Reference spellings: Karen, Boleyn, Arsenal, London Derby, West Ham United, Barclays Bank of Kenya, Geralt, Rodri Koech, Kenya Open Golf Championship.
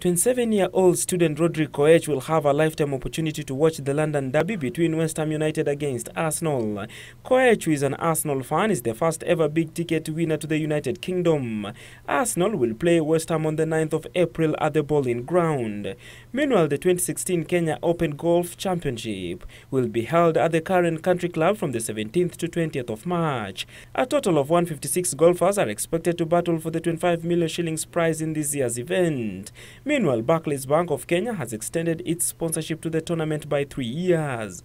27-year-old student Rodri Koech will have a lifetime opportunity to watch the London Derby between West Ham United against Arsenal. Koech, who is an Arsenal fan, is the first ever big-ticket winner to the United Kingdom. Arsenal will play West Ham on the 9th of April at the Boleyn ground. Meanwhile, the 2016 Kenya Open Golf Championship will be held at the Karen Country Club from the 17th to 20th of March. A total of 156 golfers are expected to battle for the 25 million shillings prize in this year's event. Meanwhile, Barclays Bank of Kenya has extended its sponsorship to the tournament by 3 years.